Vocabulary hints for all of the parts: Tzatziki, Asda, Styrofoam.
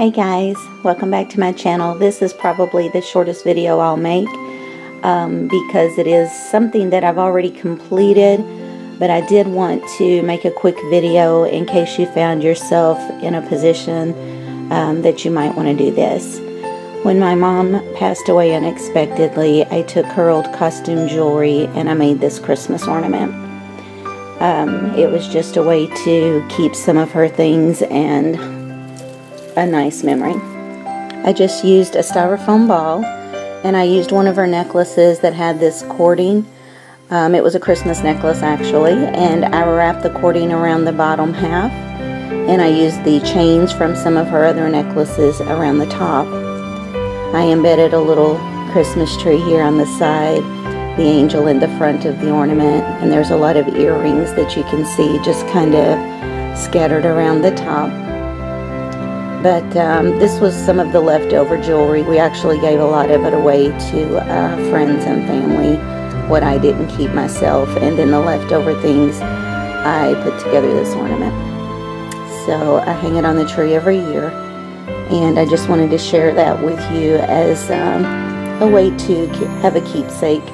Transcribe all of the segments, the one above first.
Hey guys, welcome back to my channel. This is probably the shortest video I'll make because it is something that I've already completed, but I did want to make a quick video in case you found yourself in a position that you might want to do this. When my mom passed away unexpectedly, I took her old costume jewelry and I made this Christmas ornament. It was just a way to keep some of her things and a nice memory. I just used a Styrofoam ball and I used one of her necklaces that had this cording. It was a Christmas necklace actually, and I wrapped the cording around the bottom half and I used the chains from some of her other necklaces around the top. I embedded a little Christmas tree here on the side, the angel in the front of the ornament, and there's a lot of earrings that you can see just kind of scattered around the top. But this was some of the leftover jewelry. We actually gave a lot of it away to friends and family, what I didn't keep myself. And then the leftover things, I put together this ornament. So I hang it on the tree every year. And I just wanted to share that with you as a way to have a keepsake.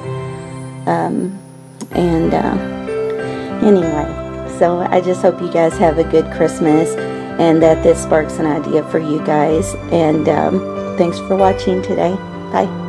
Anyway, so I just hope you guys have a good Christmas, and that this sparks an idea for you guys. And thanks for watching today. Bye.